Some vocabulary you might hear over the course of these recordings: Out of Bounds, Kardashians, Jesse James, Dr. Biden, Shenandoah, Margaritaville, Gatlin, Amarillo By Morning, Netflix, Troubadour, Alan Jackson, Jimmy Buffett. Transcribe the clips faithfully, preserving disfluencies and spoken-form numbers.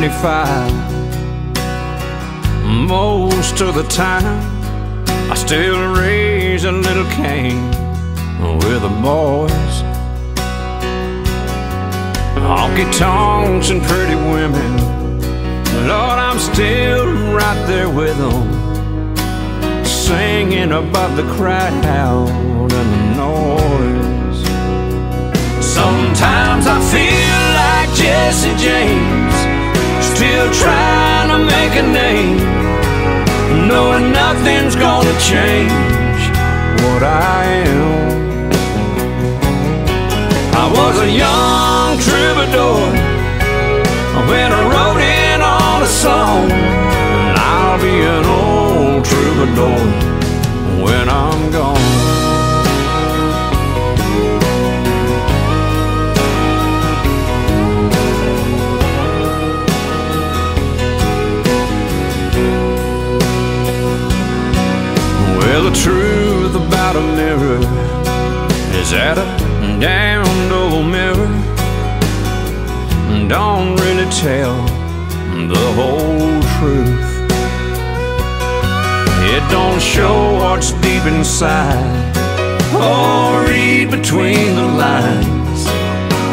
twenty-five. Most of the time I still raise a little cane with the boys. Honky tonks and pretty women, Lord, I'm still right there with them, singing above the crowd and the noise. Sometimes I feel like Jesse James, still trying to make a name, knowing nothing's gonna change what I am. I was a young troubadour when I wrote in all the songs, and I'll be an old troubadour when I'm gone. Well, the truth about a mirror is that a damned old mirror don't really tell the whole truth. It don't show what's deep inside or read between the lines,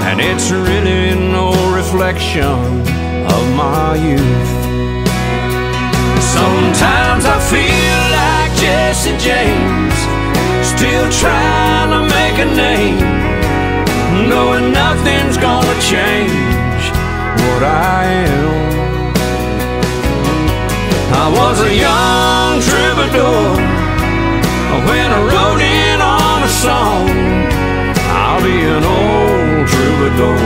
and it's really no reflection of my youth. Sometimes I feel like Jesse James, still trying to make a name, knowing nothing's gonna change what I am. I was a young troubadour when I wrote in on a song. I'll be an old troubadour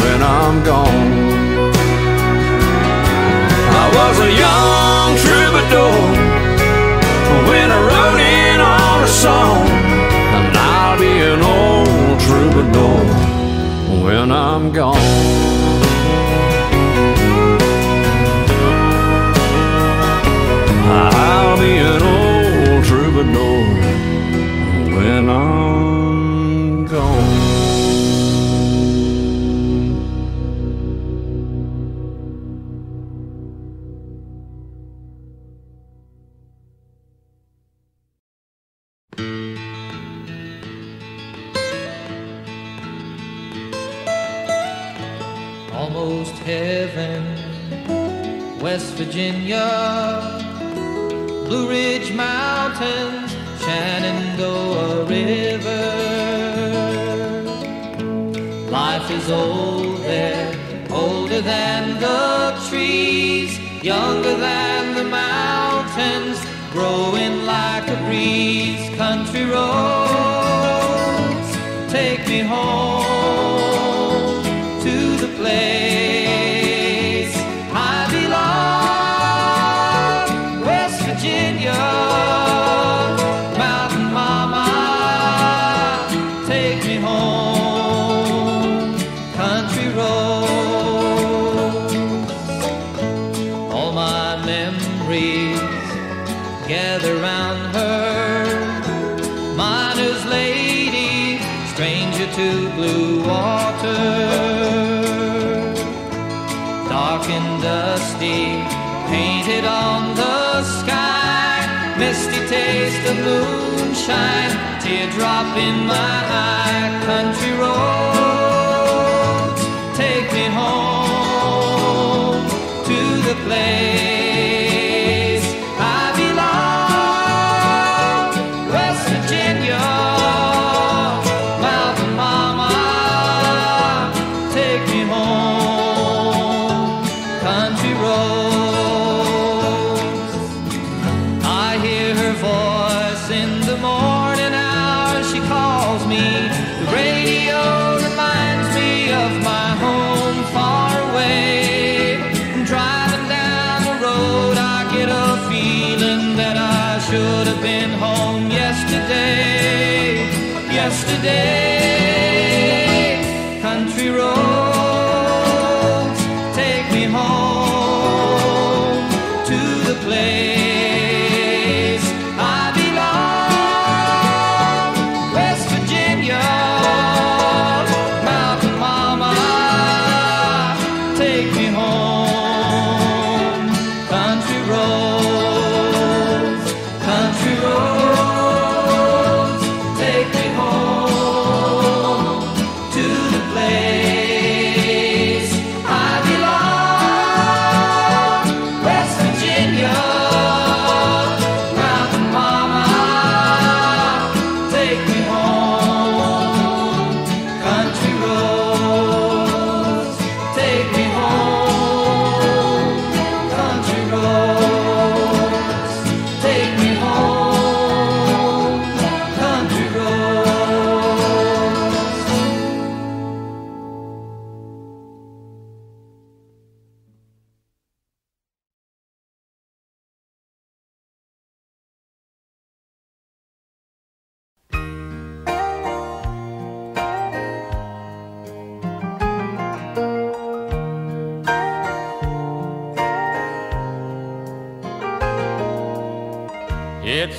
when I'm gone. I was a young troubadour when I wrote in on a song, and I'll be an old troubadour when I'm gone. I'll be an old troubadour when I'm gone. Heaven, West Virginia, Blue Ridge Mountains, Shenandoah River. Life is old there, older than the trees, younger than the mountains, growing like a breeze. Country roads, take me home to the place to blue water, dark and dusty, painted on the sky, misty taste of moonshine, teardrop in my eye, country roads, take me home to the place. Country roads, take me home to the place I belong. West Virginia, Mountain Mama, take me home.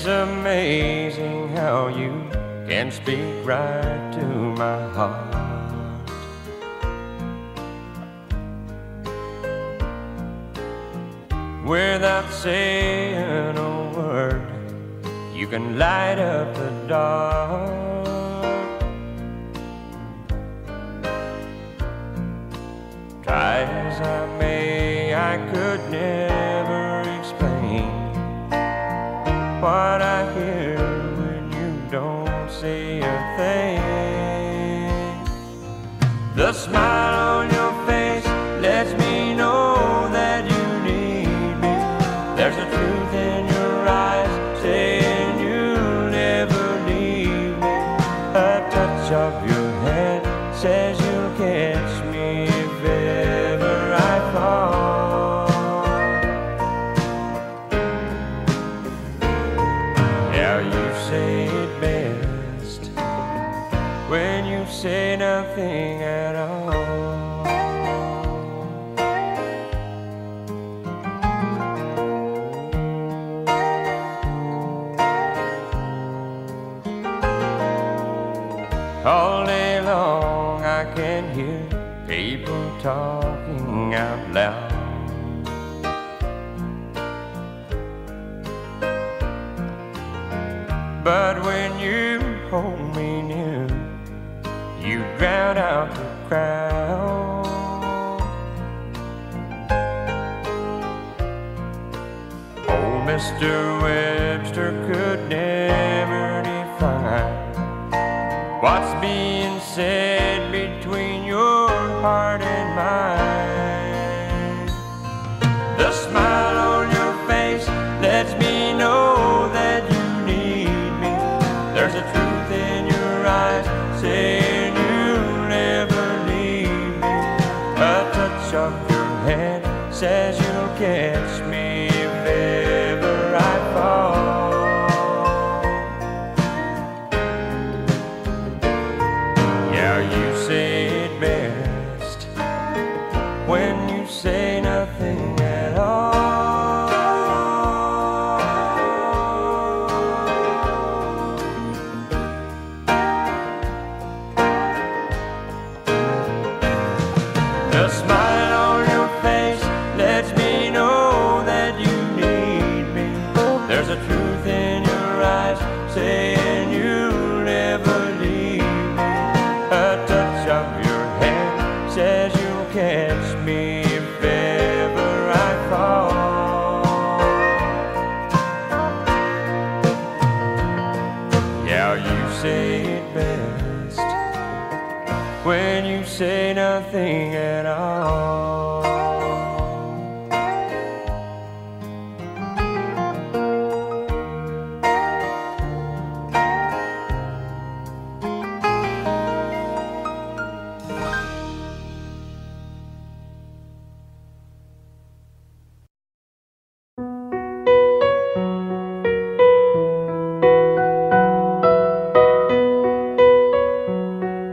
amazing how you can speak right to my heart. Without saying a word, you can light up the dark. Try as I may, I could never explain what I hear when you don't say a thing. The smile on your face lets me know that you need me. There's a truth in your eyes saying you'll never leave me. A touch of your hand says you'll catch me if ever I fall. Say nothing at all. All day long I can hear people talking out loud. But when you hold me near, you drown out the crowd. Oh, Mister Webster could never define what's being said between your heart and mine. The smile on your face lets me know that you need me. There's a truth in your eyes saying of your hand says you'll catch me if ever I fall. Yeah, you say it best when you say nothing at all. The smile on your face lets me know that you need me. There's a truth in your eyes saying you'll never leave me. A touch of your hand says you'll catch me if ever I fall. Yeah, you say it best when you say nothing at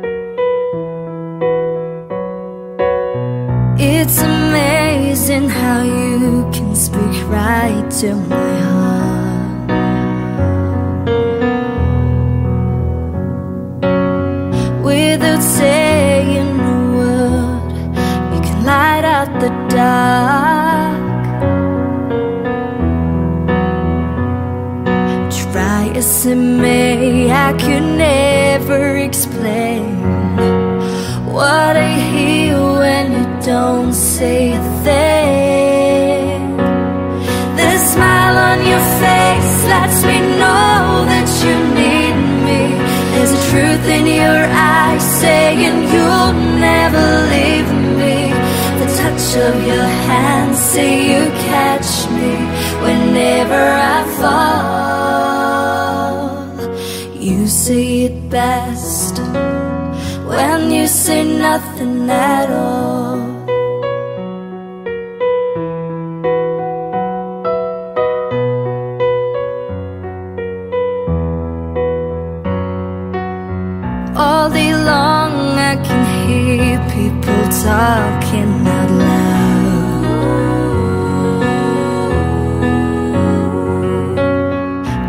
all. It's amazing how you can speak right to my heart. Without saying a word, you can light up the dark. Try as I may, I could never explain what I hear when you don't say a thing. The smile on your face lets me know that you need me. There's a truth in your eyes saying you'll never leave me. The touch of your hand say you catch me whenever I fall. You say it best when you say nothing at all. All day long I can hear people talking out loud.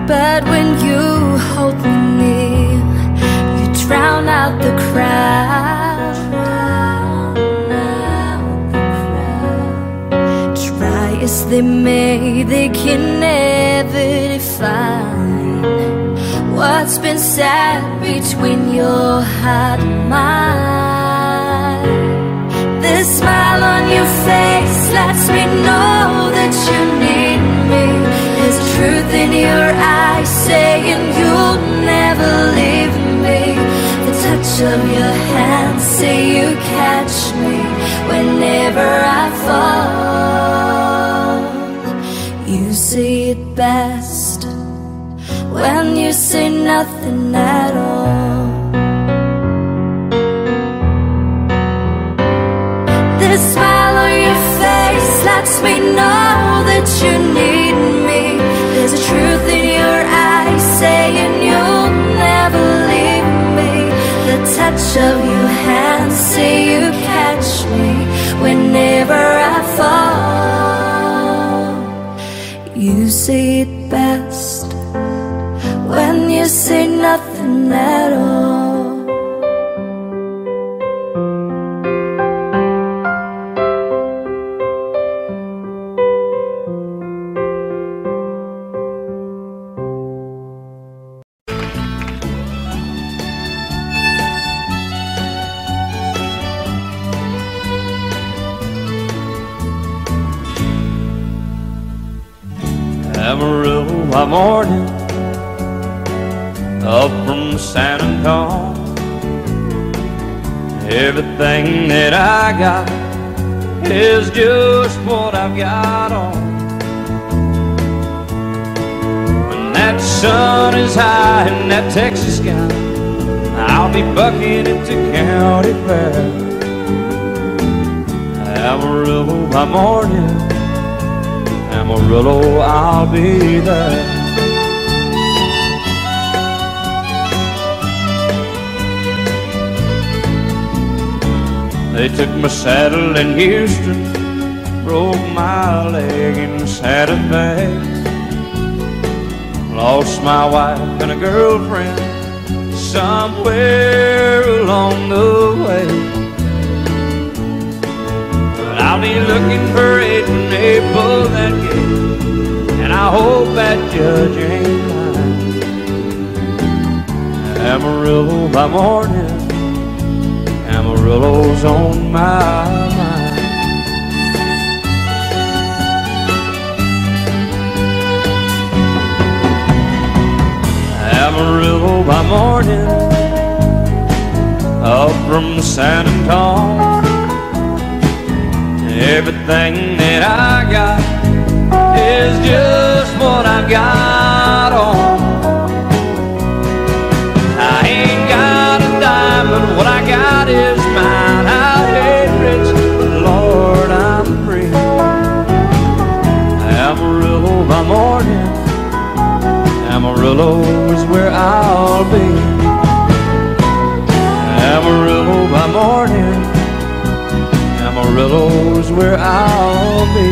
But they may, they can never define what's been said between your heart and mine. The smile on your face lets me know that you need me. There's truth in your eyes saying you'll never leave me. The touch of your hand say you catch me whenever I fall. You say it best when you say nothing at all. The smile on your face lets me know that you need me. There's a truth in your eyes saying you'll never leave me. The touch of your hand say you catch me whenever I fall. You say it best when you say nothing at all. Amarillo by morning, up from San Antonio. Everything that I got is just what I've got on. When that sun is high in that Texas sky, I'll be bucking at the county fair. Amarillo by morning, Amarillo, I'll be there. They took my saddle in Houston, broke my leg in Santa Fe, lost my wife and a girlfriend somewhere along the way. But I'll be looking for it in April that gate, and I hope that judge ain't mine. Amarillo by morning, Amarillo's on my mind. Amarillo by morning, up from San Antonio. Everything that I got is just what I've got on. I ain't got a dime, but what I got is mine. I'll get rich, but Lord, I'm free. Amarillo by morning, Amarillo is where I'll be. Amarillo by morning, Amarillo is where I'll be.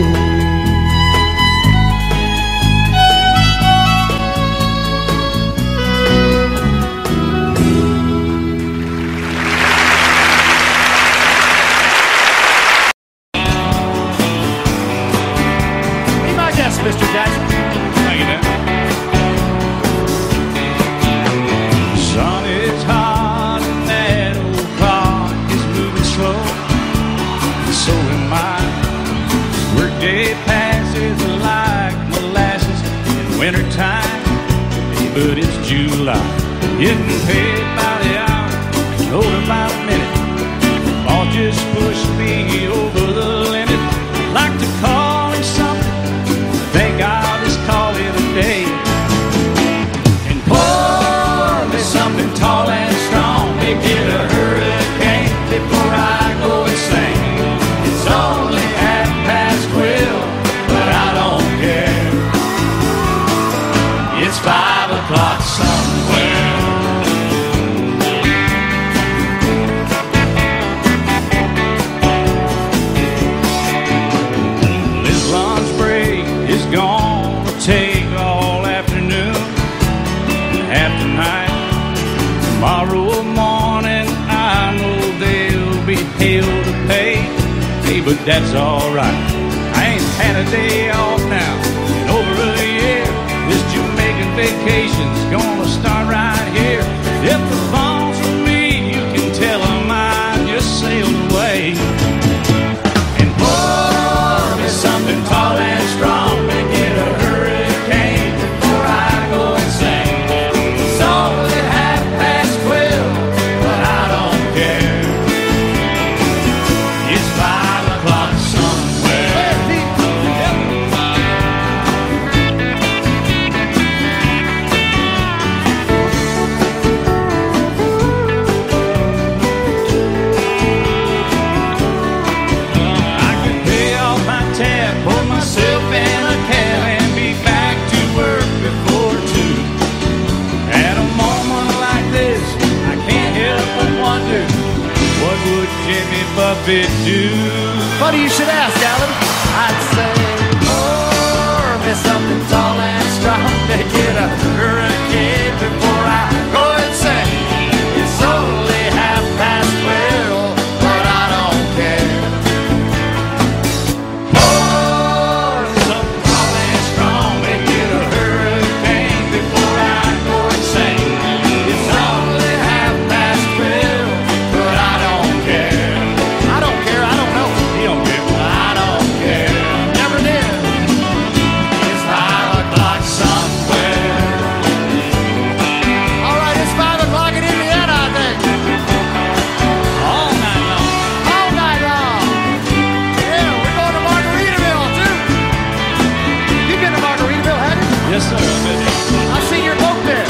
But it's July, getting paid by the hour, told by the minute. Law just pushed me over the limit. Like to call it something, I think I'll just call it a day. And pour me something tall and strong, make it a hurricane before I go insane. It's only half past twelve, but I don't care. It's five. Clock somewhere. This lunch break is gonna take all afternoon and half the night. Tomorrow morning I know they'll be hell to pay. Hey, but that's alright, I ain't had a day off now. In over a year, this Jamaican vacation's gonna start right here. If the phone's for me, you can tell them I just sailed away. And pour me something tall and strong, make it a hurricane before I go insane. It's all at half past twelve, but I don't care. It's five o'clock somewhere. I can pay off my tab, pull myself in a cab, and be back to work before two. At a moment like this, I can't help but wonder, what would Jimmy Buffett do? What do you should ask, Alan? I'd say, pour me something tall and strong, make it a hurricane before I go insane. It's only half past twelve, but I don't care. Pour me something tall and strong, make it a hurricane before I go insane. It's only half past twelve, but I don't care. I don't care, I don't know. You don't care. I don't care. Never did. It's five o'clock somewhere. All right, it's five o'clock in Indiana, I think. All night long. All night long. Yeah, we're going to Margaritaville, too. You've been to Margaritaville, haven't you? Yes, sir. I've been there. I've seen your boat there.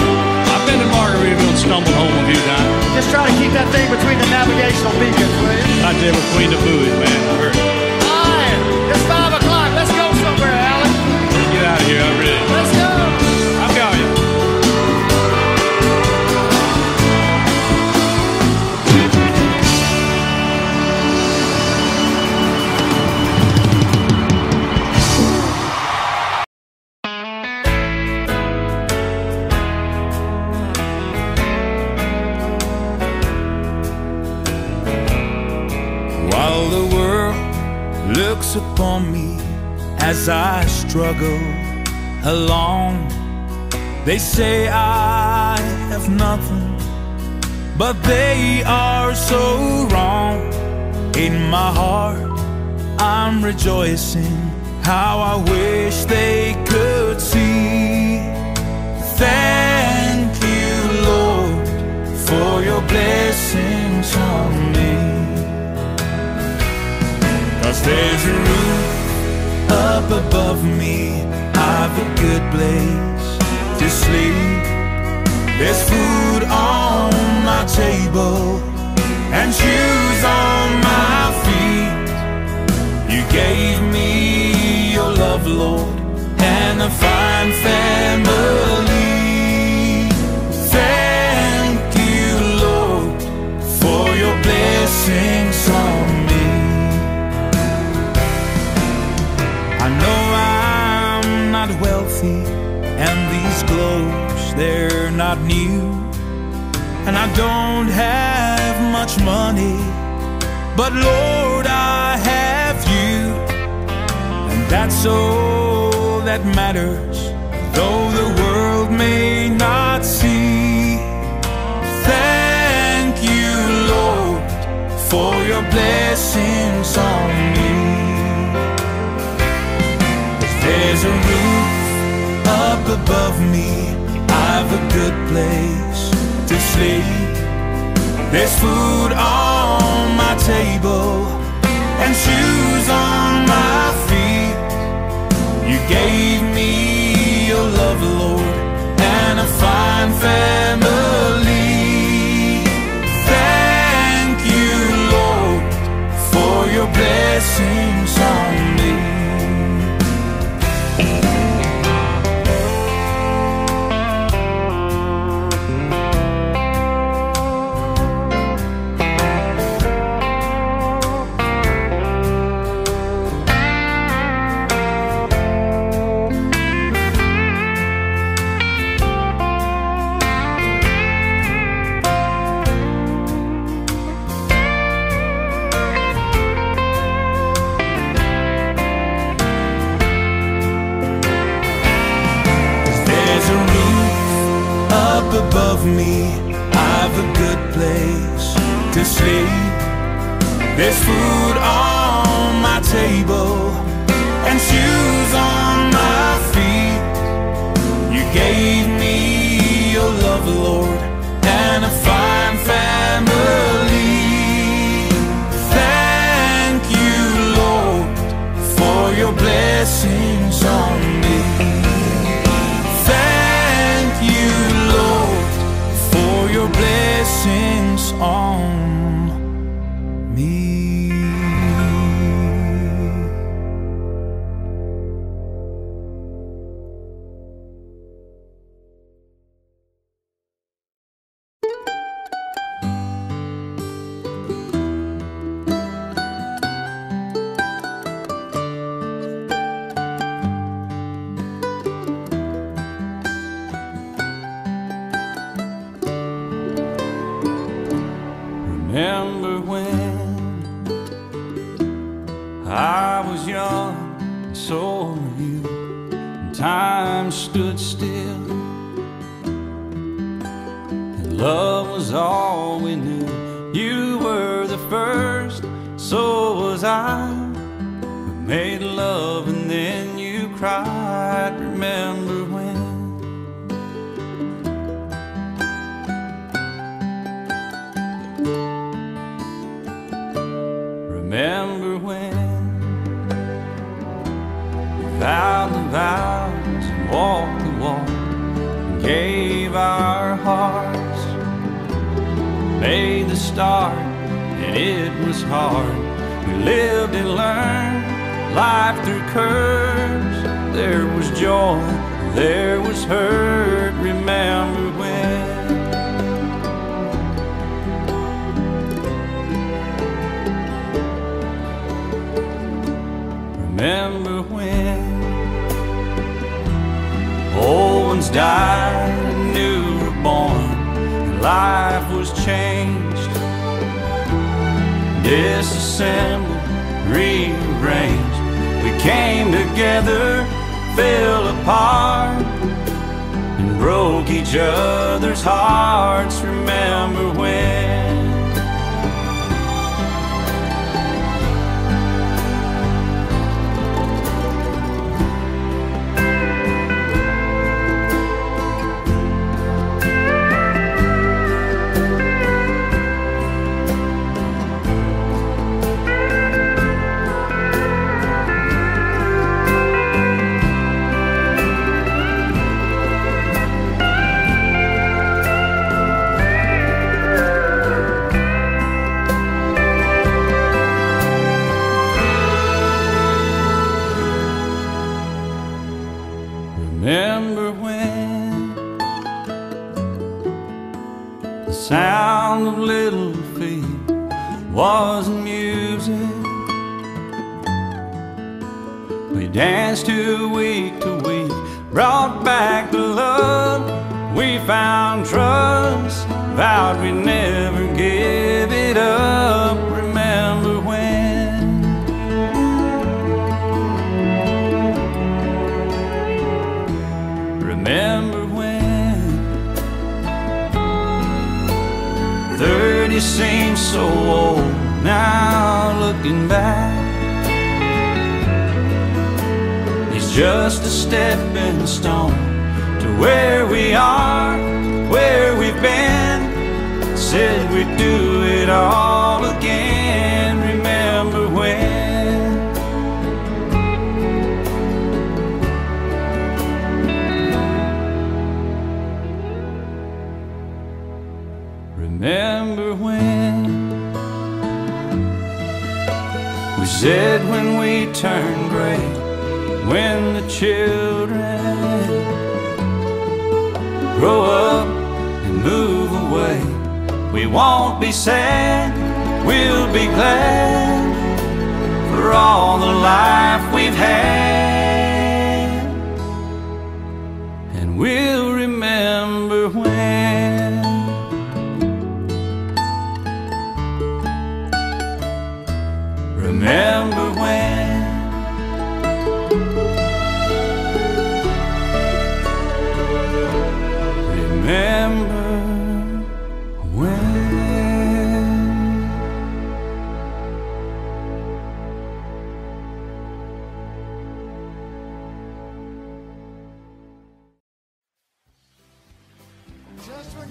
I've been to Margaritaville and stumbled home a few times. Just try to keep that thing between the navigational beacons, will you? I did with Queen of Buoy, man. I heard. All right, it's five o'clock. Let's go somewhere, Alan. Get out of here, I really. Let's go. I'm going. While the world looks upon me as I struggle along, they say I have nothing, but they are so wrong. In my heart, I'm rejoicing. How I wish they could see. Thank you, Lord, for your blessings on me. 'Cause there's a roof up above me, I've a good place to sleep. There's food on my table and shoes on my feet. You gave me your love, Lord, and a fine family. Thank you, Lord, for your blessings on me. I know I'm not wealthy, and these clothes, they're not new. And I don't have much money, but Lord, I have you. And that's all that matters, though the world may not see. Thank you, Lord, for your blessings on me. There's a roof up above me, I've a good place to sleep. There's food on my table and shoes on my feet. You gave me your love, Lord, and a fine family. Thank you, Lord, for your blessings on me. to sleep. There's food on my table and shoes on my feet. You gave me your love, Lord, and a fine family. Thank you, Lord, for your blessings on me. Thank you, Lord, for your blessings on me. Remember when.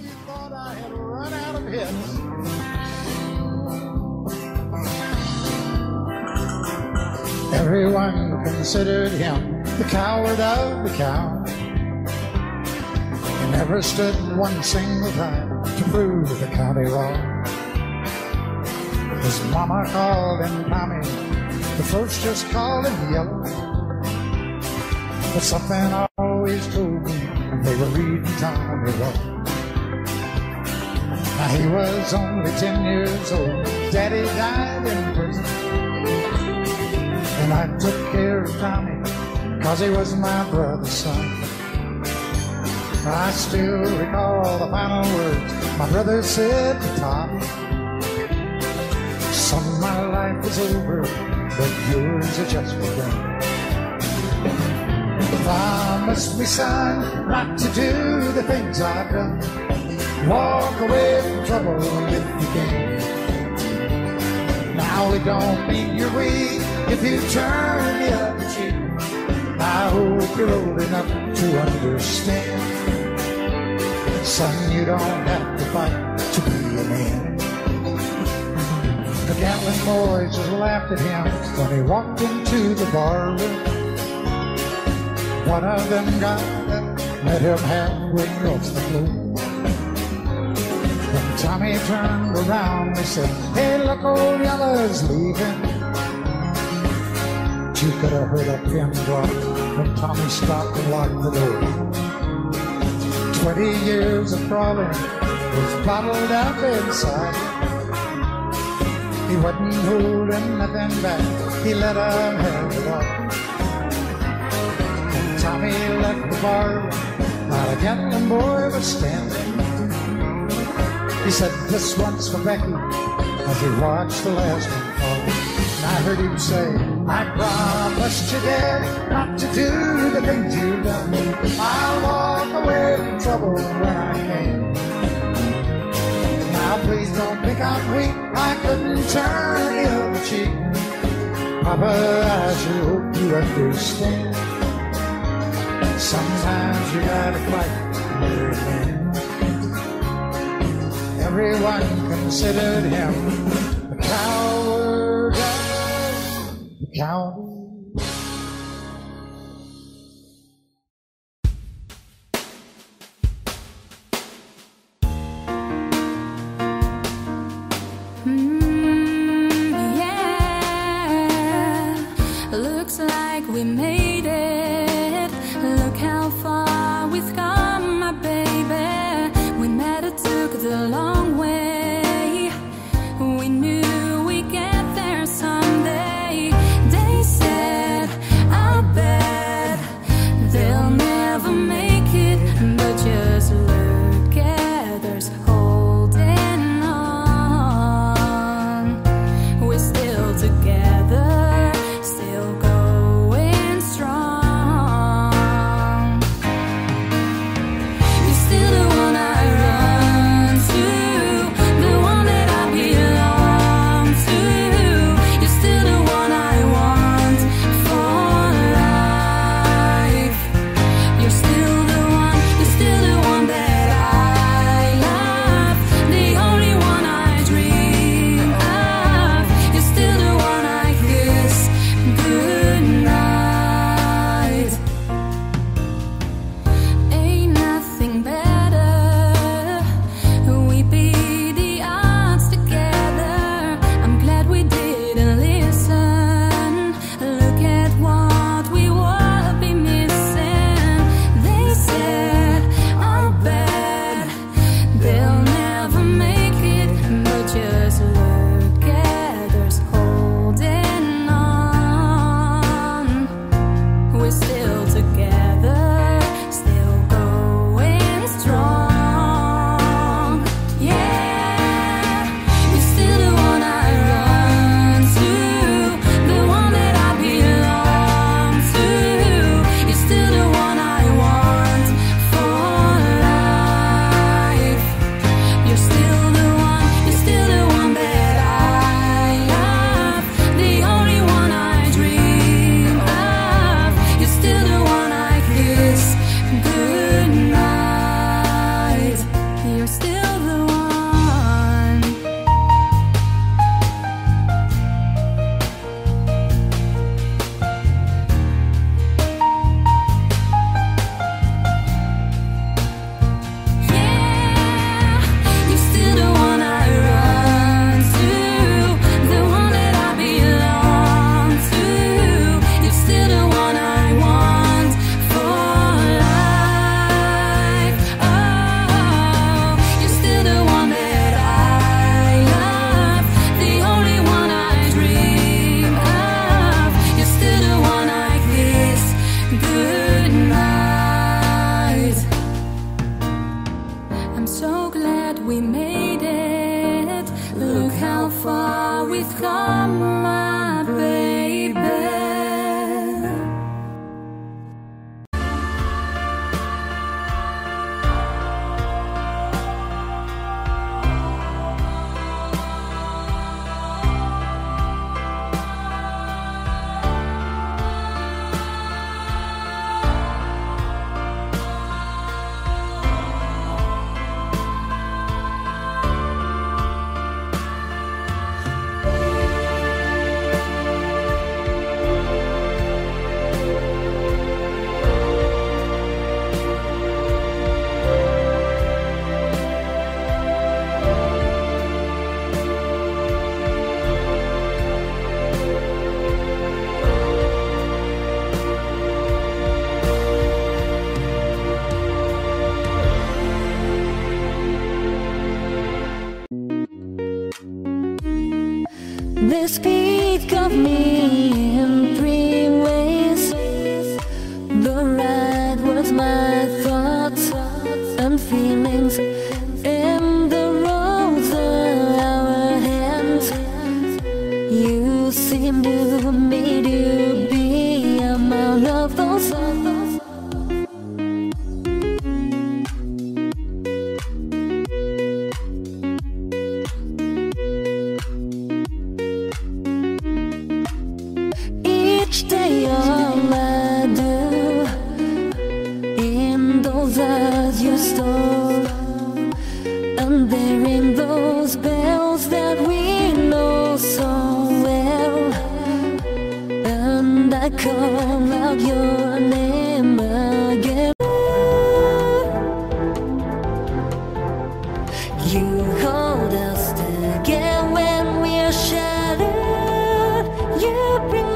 you thought I had run out of hits. Everyone considered him the coward of the coward. He never stood one single time to prove the county wrong. His mama called him Tommy, the folks just called him Yellow. But something always told me they were reading Tommy wrong. Now he was only ten years old, Daddy died in prison, and I took care of Tommy, 'cause he was my brother's son. I still recall the final words my brother said to Tommy. Some of my life is over, but yours are just begun. Promise me, son, not to do the things I've done. Walk away from trouble if you can. Now it don't mean you're weak if you turn the other cheek. I hope you're old enough to understand. Son, you don't have to fight to be a man. The Gatlin boys just laughed at him when he walked into the bar room. One of them got up, met him halfway off the floor. When Tommy turned around, they said, "Hey, look, old Yellow's leaving." But you could have heard a pin drop when Tommy stopped and locked the door. Twenty years of crawling was bottled up inside. He wasn't holding nothing back, he let him have it all. Tommy left the bar, not a Gatlin boy was standing. He said, "This one's for Becky," as he watched the last one fall. And I heard him say, "I promised you, Dad, not to do the things you've done. I'll walk away from trouble when I can. Now please don't think I'm weak, I couldn't turn the other cheek. Papa, I sure hope you understand. Sometimes you gotta fight to be a man." Everyone considered him the coward of the country. You're still the one I think of me in three ways. The right was my thoughts and feelings, and the wrongs are our hands. You seem to me to be among all of those others. Each day all I do, in those eyes you stole, and there in those bells that we know so well, and I call out your name again. You hold us together when we're shattered. You bring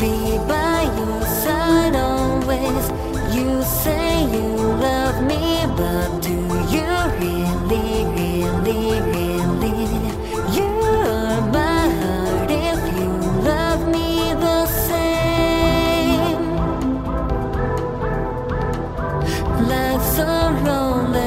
be by your side always. You say you love me, but do you really, really, really? You are my heart if you love me the same. Life's a roller.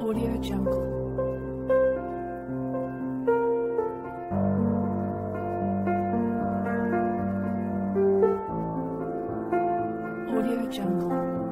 Audio Jungle. Audio Jungle.